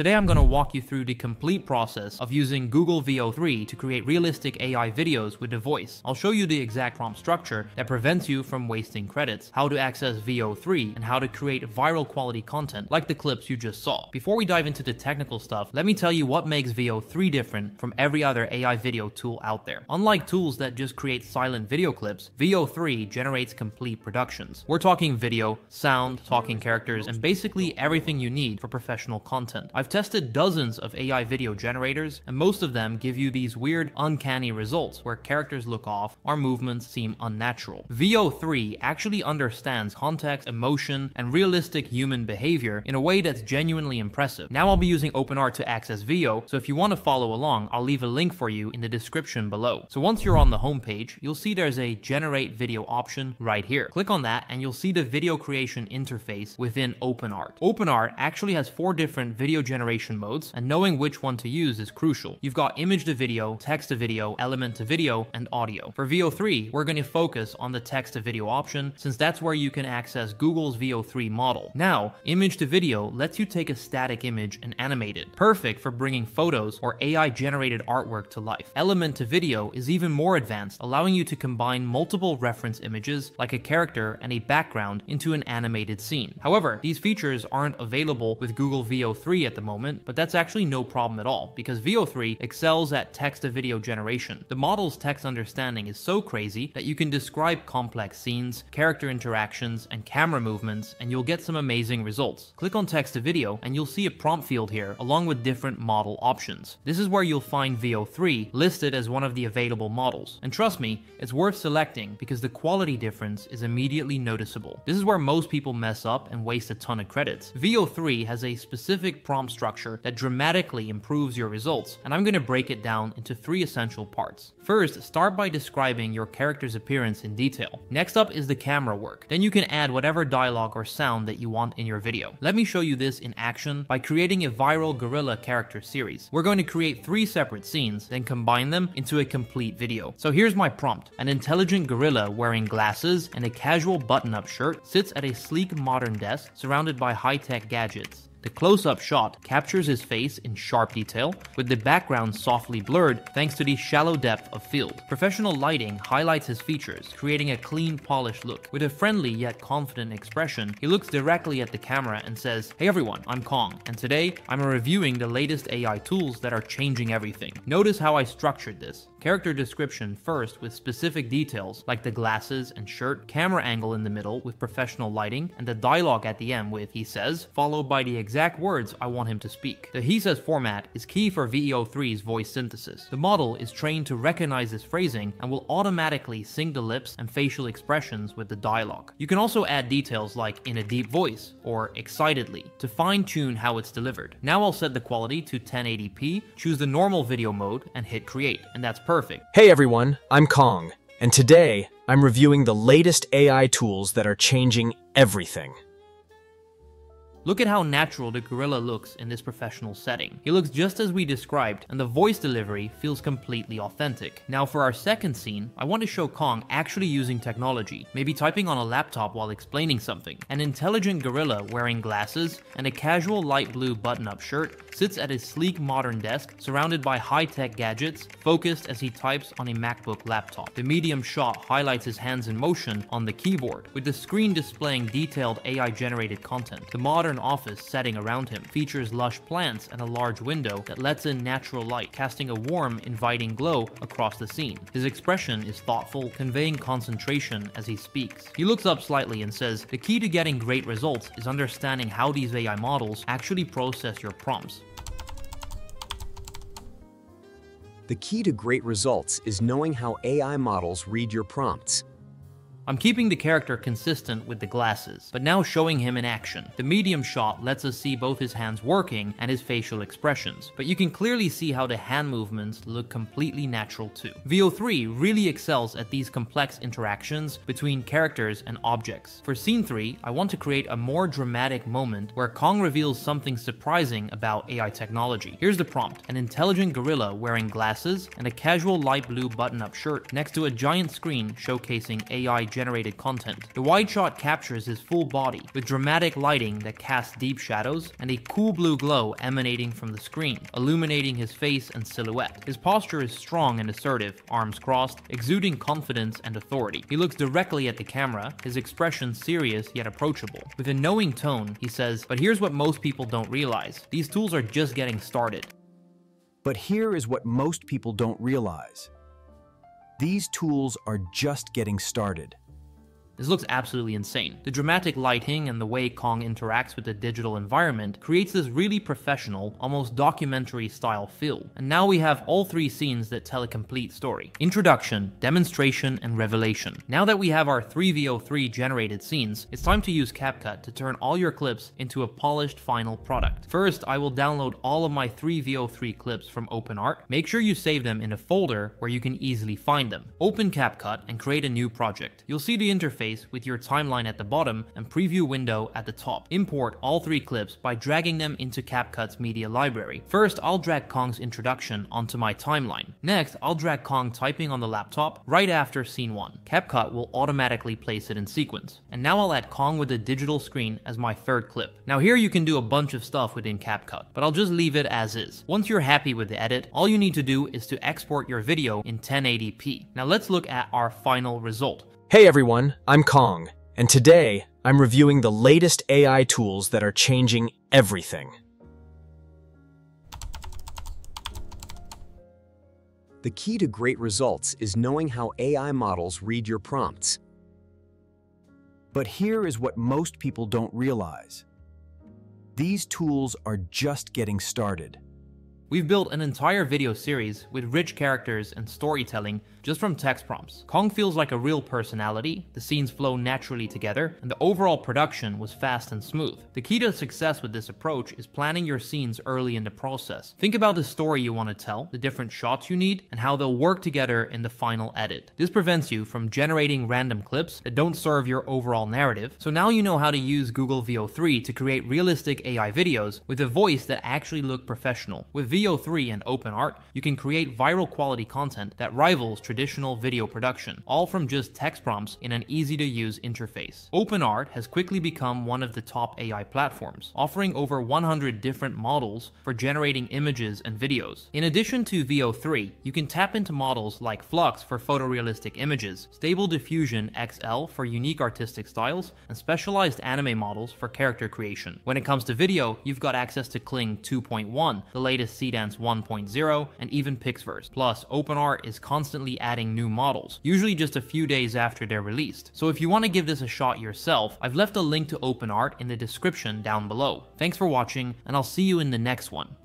Today I'm going to walk you through the complete process of using Google VEO 3 to create realistic AI videos with the voice. I'll show you the exact prompt structure that prevents you from wasting credits, how to access VEO 3, and how to create viral quality content like the clips you just saw. Before we dive into the technical stuff, let me tell you what makes VEO 3 different from every other AI video tool out there. Unlike tools that just create silent video clips, VEO 3 generates complete productions. We're talking video, sound, talking characters, and basically everything you need for professional content. I've tested dozens of AI video generators, and most of them give you these weird, uncanny results where characters look off, our movements seem unnatural. VEO 3 actually understands context, emotion, and realistic human behavior in a way that's genuinely impressive. Now I'll be using OpenArt to access VEO, so if you want to follow along, I'll leave a link for you in the description below. So once you're on the homepage, you'll see there's a generate video option right here. Click on that and you'll see the video creation interface within OpenArt. OpenArt actually has 4 different video generation modes, and knowing which one to use is crucial. You've got image to video, text to video, element to video, and audio. For VEO 3, we're going to focus on the text to video option since that's where you can access Google's VEO 3 model. Now, image to video lets you take a static image and animate it, perfect for bringing photos or AI-generated artwork to life. Element to video is even more advanced, allowing you to combine multiple reference images like a character and a background into an animated scene. However, these features aren't available with Google VEO 3 at the moment, but that's actually no problem at all because VEO 3 excels at text-to-video generation. The model's text understanding is so crazy that you can describe complex scenes, character interactions, and camera movements, and you'll get some amazing results. Click on text-to-video, and you'll see a prompt field here along with different model options. This is where you'll find VEO 3 listed as one of the available models. And trust me, it's worth selecting because the quality difference is immediately noticeable. This is where most people mess up and waste a ton of credits. VEO 3 has a specific prompt structure that dramatically improves your results, and I'm going to break it down into 3 essential parts. First, start by describing your character's appearance in detail. Next up is the camera work. Then you can add whatever dialogue or sound that you want in your video. Let me show you this in action by creating a viral gorilla character series. We're going to create 3 separate scenes, then combine them into a complete video. So here's my prompt. An intelligent gorilla wearing glasses and a casual button-up shirt sits at a sleek modern desk surrounded by high-tech gadgets. The close-up shot captures his face in sharp detail, with the background softly blurred thanks to the shallow depth of field. Professional lighting highlights his features, creating a clean, polished look. With a friendly yet confident expression, he looks directly at the camera and says, "Hey everyone, I'm Kong, and today I'm reviewing the latest AI tools that are changing everything." Notice how I structured this. Character description first with specific details like the glasses and shirt, camera angle in the middle with professional lighting, and the dialogue at the end with "he says," followed by the exact words I want him to speak. The "he says" format is key for VEO 3's voice synthesis. The model is trained to recognize this phrasing and will automatically sync the lips and facial expressions with the dialogue. You can also add details like "in a deep voice" or "excitedly" to fine-tune how it's delivered. Now I'll set the quality to 1080p, choose the normal video mode, and hit create, and that's perfect. "Hey everyone, I'm Kong, and today I'm reviewing the latest AI tools that are changing everything." Look at how natural the gorilla looks in this professional setting. He looks just as we described, and the voice delivery feels completely authentic. Now for our second scene, I want to show Kong actually using technology, maybe typing on a laptop while explaining something. An intelligent gorilla wearing glasses and a casual light blue button-up shirt sits at a sleek modern desk surrounded by high-tech gadgets, focused as he types on a MacBook laptop. The medium shot highlights his hands in motion on the keyboard, with the screen displaying detailed AI-generated content. The modern office setting around him features lush plants and a large window that lets in natural light, casting a warm, inviting glow across the scene. His expression is thoughtful, conveying concentration as he speaks. He looks up slightly and says, "The key to getting great results is understanding how these AI models actually process your prompts." The key to great results is knowing how AI models read your prompts. I'm keeping the character consistent with the glasses, but now showing him in action. The medium shot lets us see both his hands working and his facial expressions, but you can clearly see how the hand movements look completely natural too. VEO 3 really excels at these complex interactions between characters and objects. For scene 3, I want to create a more dramatic moment where Kong reveals something surprising about AI technology. Here's the prompt. An intelligent gorilla wearing glasses and a casual light blue button-up shirt next to a giant screen showcasing AI AI-generated content. The wide shot captures his full body, with dramatic lighting that casts deep shadows, and a cool blue glow emanating from the screen, illuminating his face and silhouette. His posture is strong and assertive, arms crossed, exuding confidence and authority. He looks directly at the camera, his expression serious yet approachable. With a knowing tone, he says, "But here's what most people don't realize. These tools are just getting started." But here is what most people don't realize. These tools are just getting started. This looks absolutely insane. The dramatic lighting and the way Kong interacts with the digital environment creates this really professional, almost documentary-style feel. And now we have all three scenes that tell a complete story. Introduction, demonstration, and revelation. Now that we have our 3VO3 generated scenes, it's time to use CapCut to turn all your clips into a polished final product. First, I will download all of my 3VO3 clips from OpenArt. Make sure you save them in a folder where you can easily find them. Open CapCut and create a new project. You'll see the interface with your timeline at the bottom and preview window at the top. Import all three clips by dragging them into CapCut's media library. First, I'll drag Kong's introduction onto my timeline. Next, I'll drag Kong typing on the laptop right after scene 1. CapCut will automatically place it in sequence. And now I'll add Kong with the digital screen as my third clip. Now here you can do a bunch of stuff within CapCut, but I'll just leave it as is. Once you're happy with the edit, all you need to do is to export your video in 1080p. Now let's look at our final result. Hey everyone, I'm Kong, and today I'm reviewing the latest AI tools that are changing everything. The key to great results is knowing how AI models read your prompts. But here is what most people don't realize. These tools are just getting started. We've built an entire video series with rich characters and storytelling just from text prompts. Kong feels like a real personality, the scenes flow naturally together, and the overall production was fast and smooth. The key to success with this approach is planning your scenes early in the process. Think about the story you want to tell, the different shots you need, and how they'll work together in the final edit. This prevents you from generating random clips that don't serve your overall narrative, so now you know how to use Google VEO 3 to create realistic AI videos with a voice that actually look professional. With VEO 3 and OpenArt, you can create viral quality content that rivals traditional video production, all from just text prompts in an easy-to-use interface. OpenArt has quickly become one of the top AI platforms, offering over 100 different models for generating images and videos. In addition to VEO 3, you can tap into models like Flux for photorealistic images, Stable Diffusion XL for unique artistic styles, and specialized anime models for character creation. When it comes to video, you've got access to Kling 2.1, the latest Seedance 1.0, and even Pixverse. Plus, OpenArt is constantly adding new models, usually just a few days after they're released. So if you want to give this a shot yourself, I've left a link to OpenArt in the description down below. Thanks for watching, and I'll see you in the next one.